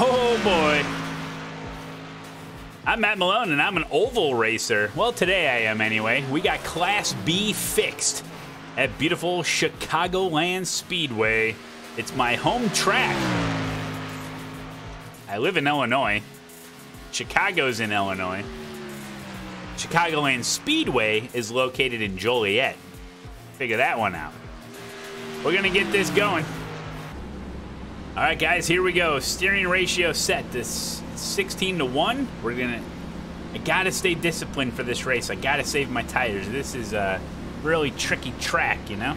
Oh boy. I'm Matt Malone and I'm an oval racer. Well, today I am anyway. We got Class B fixed at beautiful Chicagoland Speedway. It's my home track. I live in Illinois. Chicago's in Illinois. Chicagoland Speedway is located in Joliet. Figure that one out. We're gonna get this going. All right, guys, here we go. Steering ratio set. This 16-1. We're gonna. I gotta stay disciplined for this race. I gotta save my tires. This is a really tricky track, you know.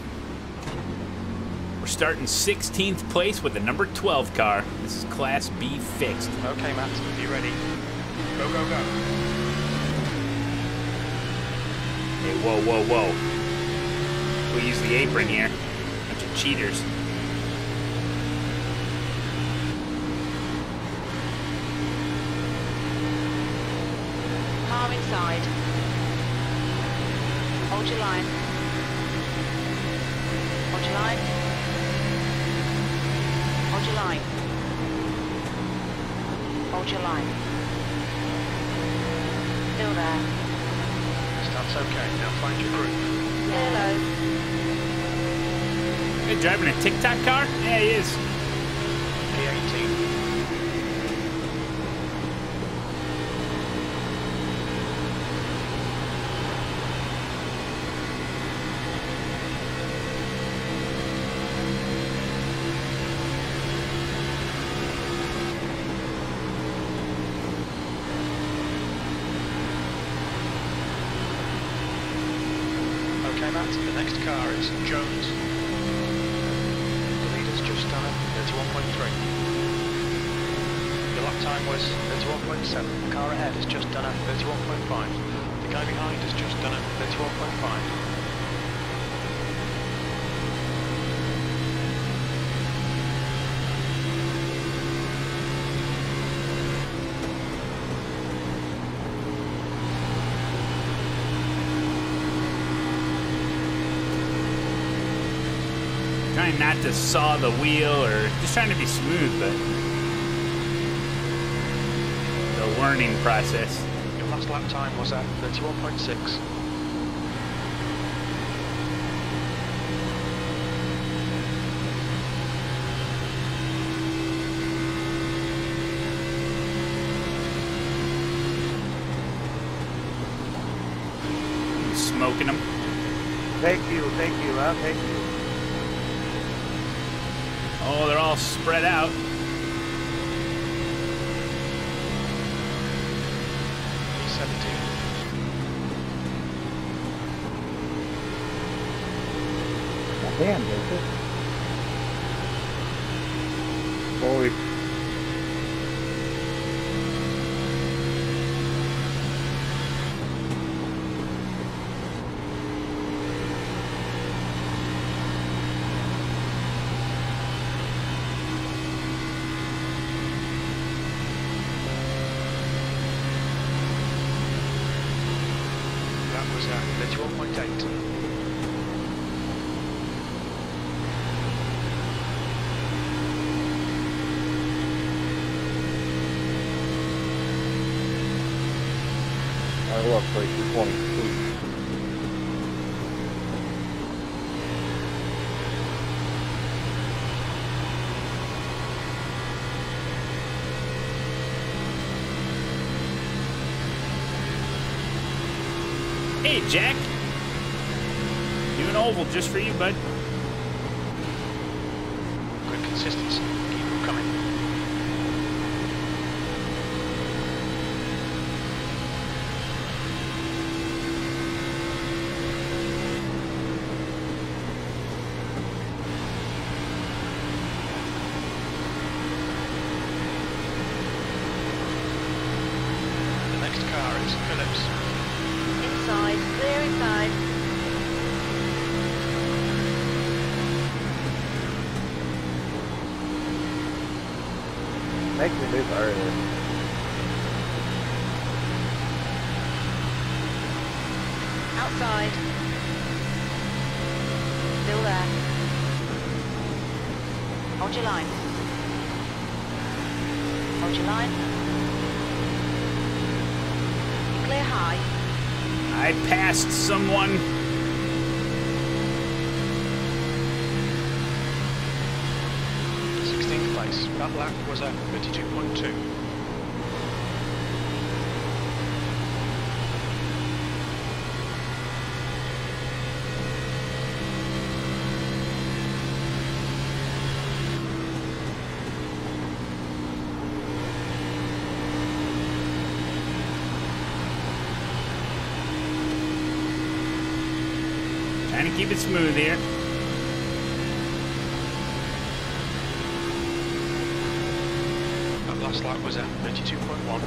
We're starting 16th place with the number 12 car. This is Class B fixed. Okay, Matt, be ready. Go, go, go. Hey, whoa, whoa, whoa. We'll use the apron here. Bunch of cheaters. Car inside. Hold your line. Hold your line. Hold your line. Hold your line. Still there. That's okay. Now find your group. Hello. You're driving a TikTok car? Yeah, he is. P18. The next car is Jones. The leader's just done it. There's 1.3. The lap time was, there's 1.7. The car ahead has just done it. There's 1.5. The guy behind has just done it. There's 1.5. Not to saw the wheel, or just trying to be smooth, but the learning process. Your last lap time was at 31.6. Smoking them. Thank you, love, thank you. Oh, they're all spread out. P17. Damn, is it? Holy. Hey, Jack. Do an oval just for you, bud. Good consistency. Keep them coming. The next car is Phillips. Clear inside. Make me move earlier. Outside. Still there. On Hold your line. Hold your line. You clear high. I passed someone. That lap was at 32.2. Trying to keep it smooth here. Last lap was at 32.1.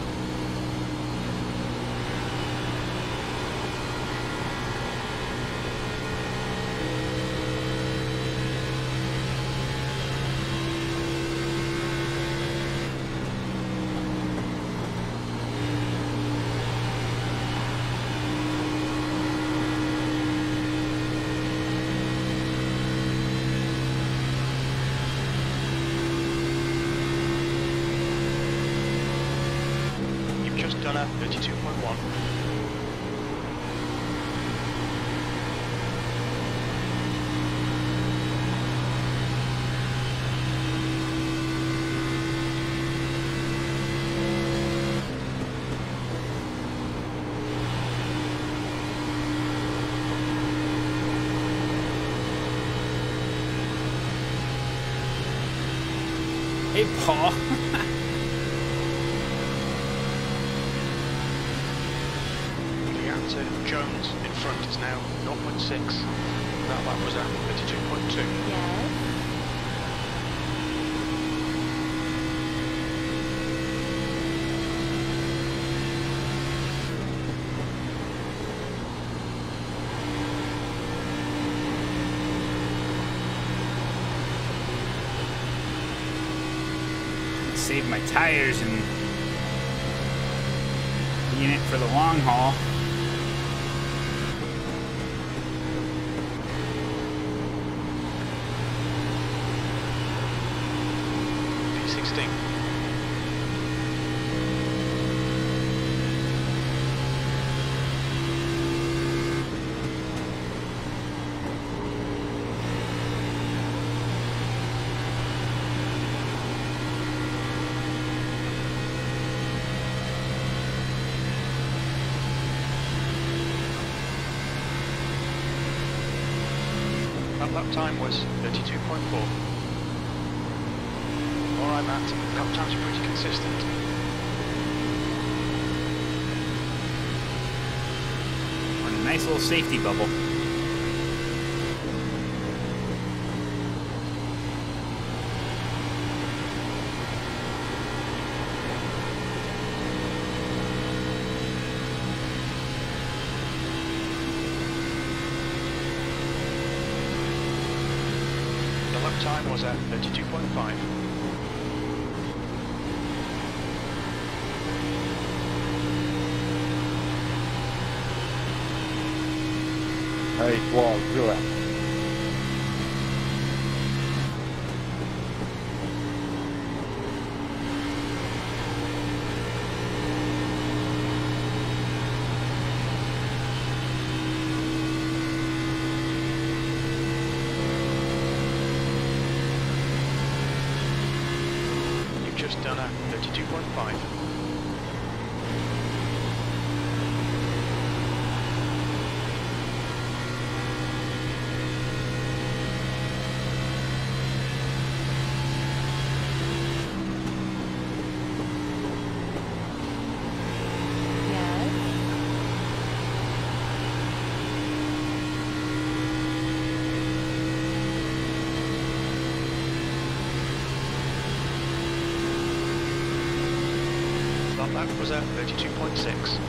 Hey, Paul. The answer, Jones in front is now 0.6. That lap was at 32.2. Yes. Save my tires and be in it for the long haul. P16. Lap time was 32.4. All right, Matt, lap times are pretty consistent. We're in a nice little safety bubble. Time was at 32.5. Hey, well, good. Just done at 32.5. That was at 32.6.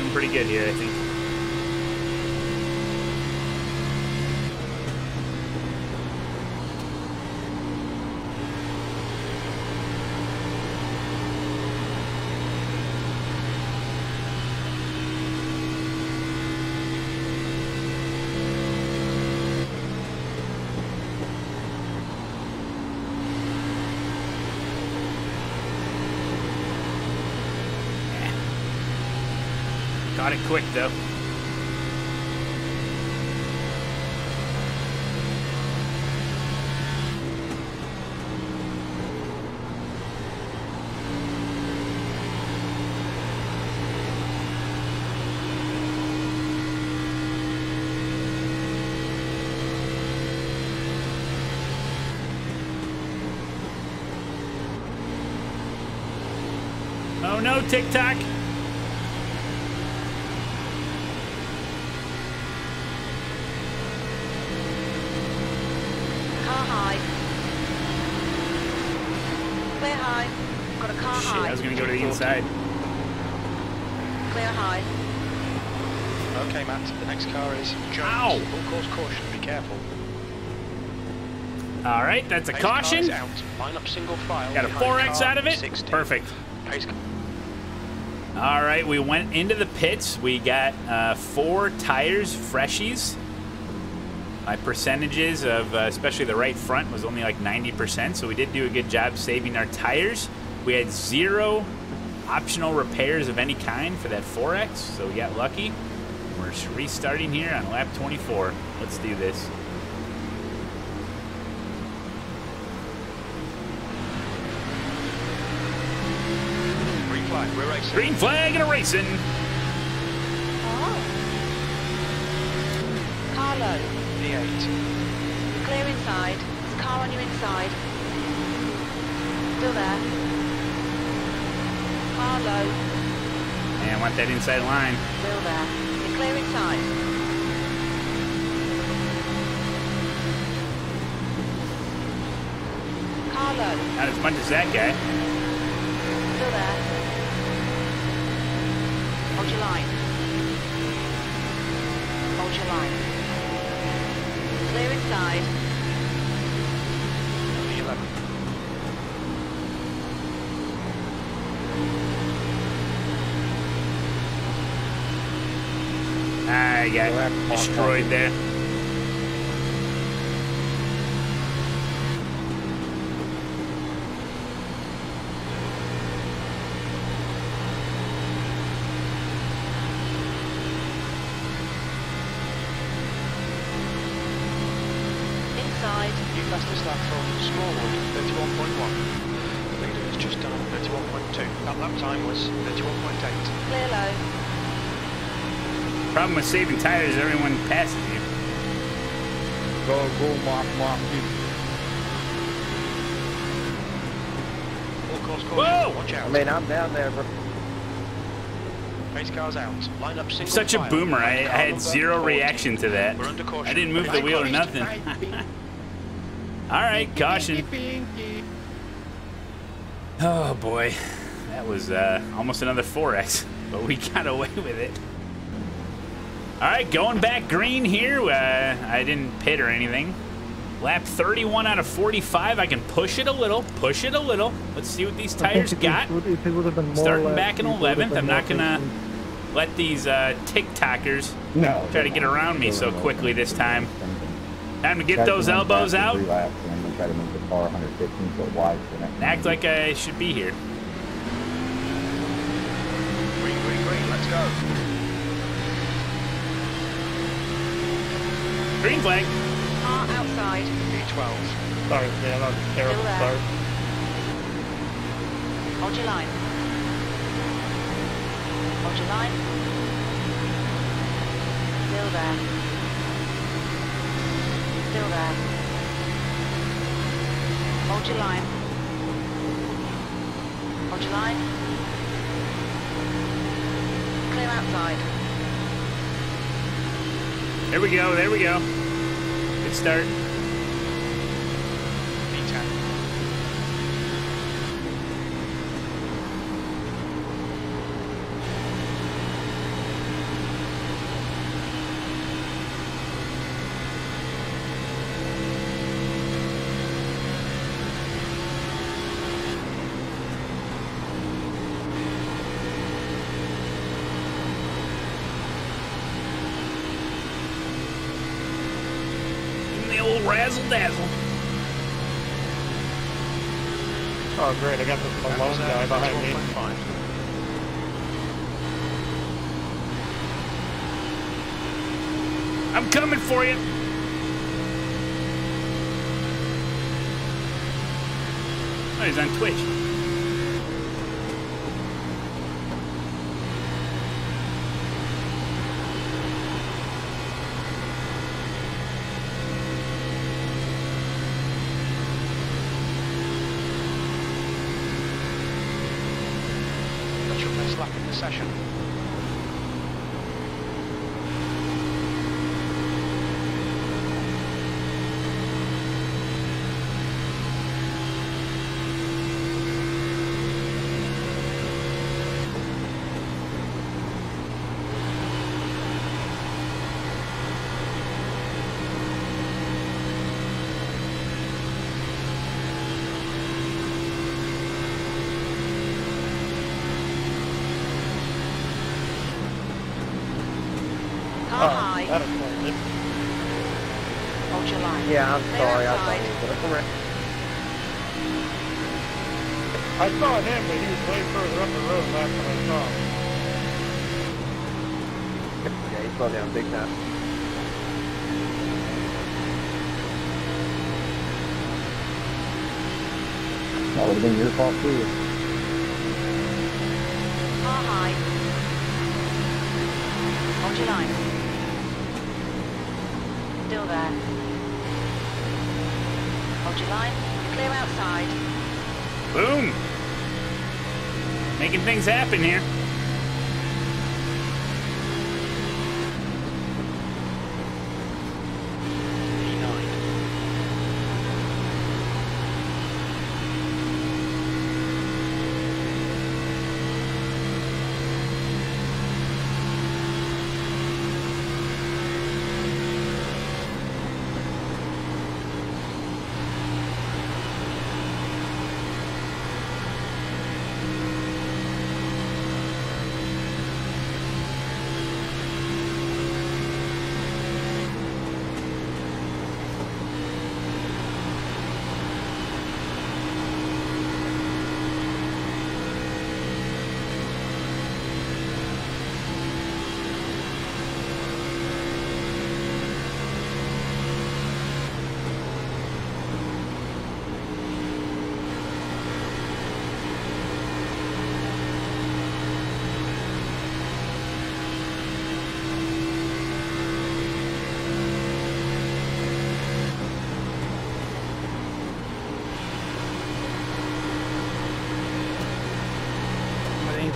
Doing pretty good here, I think. Got it quick though. Oh no, Tic Tac. Inside. Clear high. Okay, Matt. The next car is Jones. Ow! Full course caution. Be careful. All right, that's a caution. Line up single file. Got a 4X out of it. 16. Perfect. All right, we went into the pits. We got 4 tires, freshies. My percentages of especially the right front was only like 90%, so we did do a good job saving our tires. We had 0 optional repairs of any kind for that 4X, so we got lucky. We're restarting here on lap 24. Let's do this. Green flag, we're racing. Green flag and a racing. Oh. Car low. V8. Clear inside. There's a car on your inside. Still there. And I want that inside line. Still there. You're clear inside. Carlo. Not as much as that guy. Still there. Hold your line. Hold your line. Clear inside. The 11th. I got destroyed there. Inside. New fastest lap from Smallwood, 31.1. The leader is just done 31.2. That lap time was 31.8. Clear low. Problem with saving tires, everyone passes you. Go, mark, you. Full course caution. Whoa! Watch out. I mean, I'm down there, bro. Race cars out. Line up single. Such a boomer. I had 0 reaction to that. We're under caution. I didn't move the wheel or nothing. All right, caution. Oh boy, that was almost another 4X, but we got away with it. All right, going back green here. I didn't pit or anything. Lap 31 out of 45. I can push it a little, push it a little. Let's see what these tires got. Starting back in 11th. I'm not going to let these TikTokers try to get around me so quickly this time. Time to get those elbows out. And act like I should be here. Green, let's go. Green flag. Car outside. B12. Sorry, man, that was a terrible start. Hold your line. Hold your line. Still there. Still there. Hold your line. Hold your line. Clear outside. There we go, there we go. Good start. B10. little razzle-dazzle. Oh, great. I got the Malone guy behind me. I'm coming for you. Oh, he's on Twitch. Not sure if there's lap in the session. Yeah, I'm sorry, I thought he was correct. I saw him, but he was way further up the road last time I saw him. Yeah, he slowed down big time. That would have been your fault too. Car high. Hold your line. Still there. Line, clear outside. Boom! Making things happen here.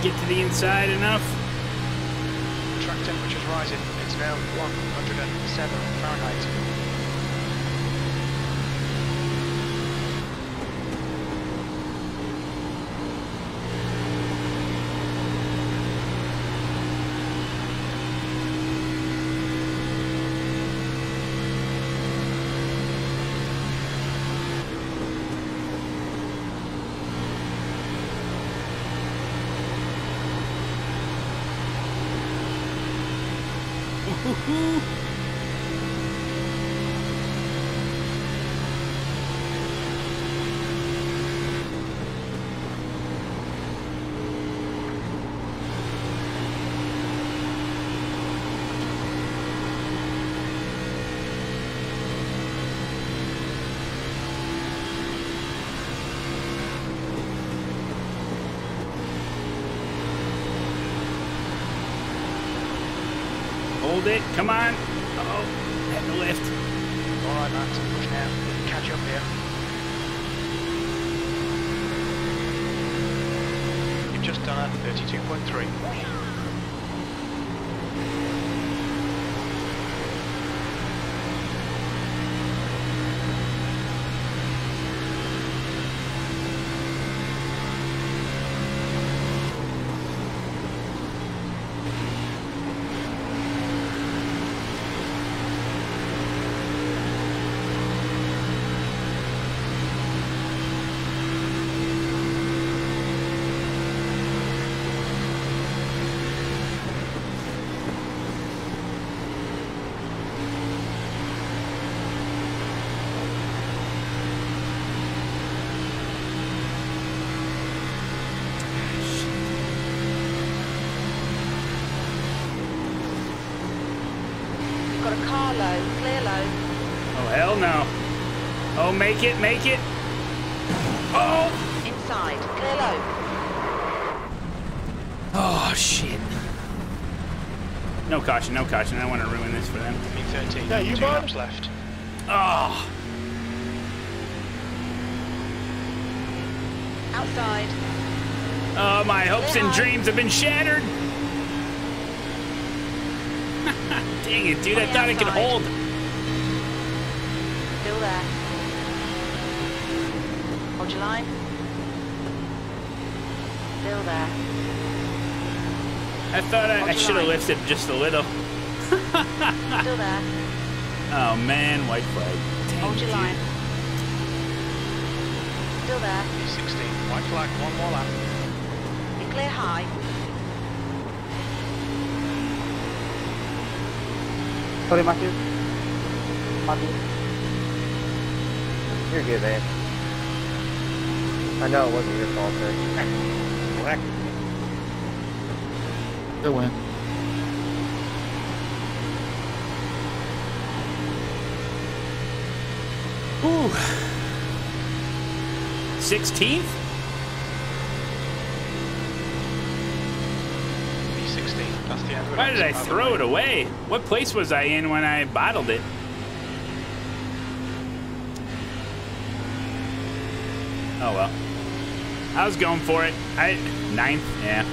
Get to the inside enough. Track temperature's rising. It's now 107 Fahrenheit. It. Come on. Uh-oh. Head to the left. All right, Max. Push now. Catch up here. You've just done 32.3. a car low, clear low. Oh, hell no. Oh, make it, make it. Oh! Inside, clear low. Oh, shit. No caution, no caution. I don't want to ruin this for them. Me 13. Yeah, you bombs left. Oh. Outside. Oh, my hopes and dreams have been shattered. Dang it, dude! I thought it could hold. Still there. Hold your line. Still there. I thought I should have lifted just a little. Still there. Oh man, white flag. Dang. Hold your line. Still there. 16. White flag, one more lap. You clear high. Sorry, Matthew. Matthew. You're good, man. I know it wasn't your fault, sir. Black. Good win. Ooh. 16th? B16. Why did I throw it away? What place was I in when I bottled it? Oh well. I was going for it. Ninth, yeah.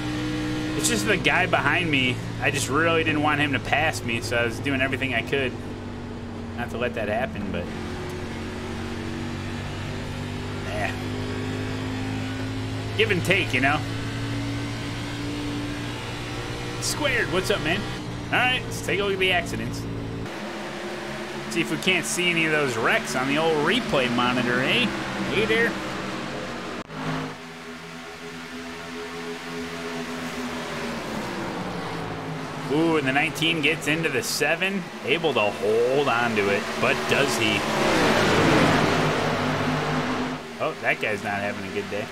It's just the guy behind me. I just really didn't want him to pass me, so I was doing everything I could not to let that happen, but... Nah. Give and take, you know? Squared, what's up, man? Alright, let's take a look at the accidents. See if we can't see any of those wrecks on the old replay monitor, eh? Hey there. Ooh, and the 19 gets into the 7, able to hold on to it, but does he? Oh, that guy's not having a good day.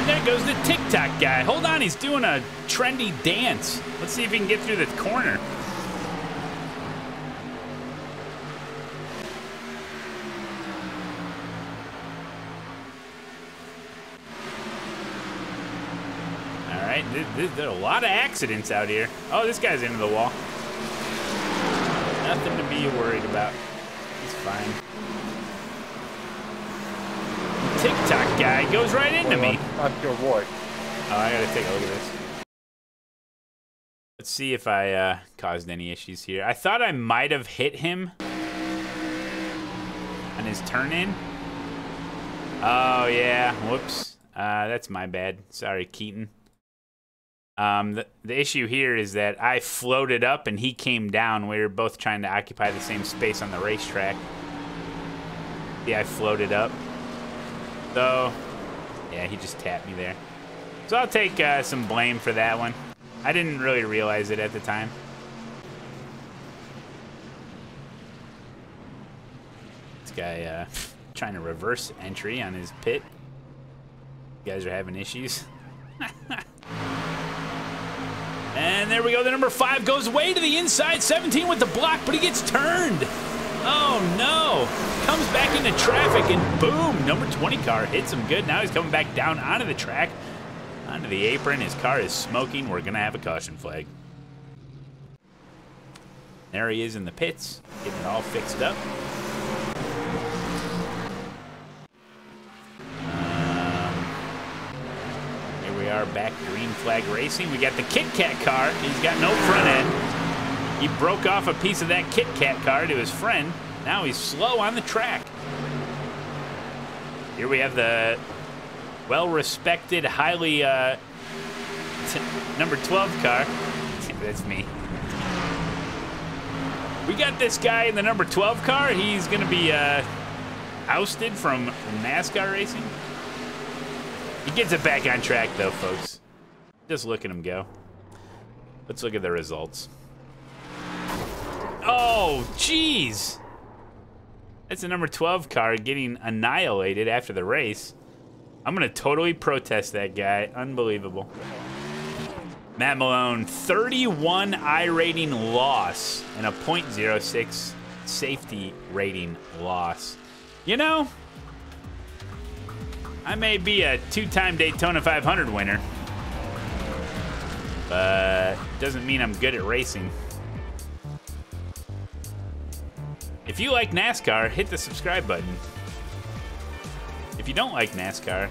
And there goes the TikTok guy. Hold on, he's doing a trendy dance. Let's see if he can get through the corner. There are a lot of accidents out here. Oh, this guy's into the wall. Nothing to be worried about. He's fine. TikTok guy goes right into me. That's your boy. Oh, I gotta take a look at this. Let's see if I caused any issues here. I thought I might have hit him on his turn in. Oh, yeah. Whoops. That's my bad. Sorry, Keaton. The issue here is that I floated up and he came down. We were both trying to occupy the same space on the racetrack. Yeah, I floated up. So, yeah, he just tapped me there. So I'll take some blame for that one. I didn't really realize it at the time. This guy trying to reverse entry on his pit. You guys are having issues. And there we go. The number 5 goes way to the inside. 17 with the block, but he gets turned. Oh, no. Comes back into traffic, and boom. Number 20 car hits him good. Now he's coming back down onto the track, onto the apron. His car is smoking. We're going to have a caution flag. There he is in the pits, getting it all fixed up. Our back green flag racing. We got the Kit Kat car. He's got no front end. He broke off a piece of that Kit Kat car to his friend. Now he's slow on the track. Here we have the well-respected, highly number 12 car. That's me. We got this guy in the number 12 car. He's going to be ousted from NASCAR racing. He gets it back on track, though, folks. Just look at him go. Let's look at the results. Oh, jeez. That's the number 12 car getting annihilated after the race. I'm going to totally protest that guy. Unbelievable. Matt Malone, 31 I rating loss and a .06 safety rating loss. You know, I may be a two-time Daytona 500 winner, but doesn't mean I'm good at racing. If you like NASCAR, hit the subscribe button. If you don't like NASCAR,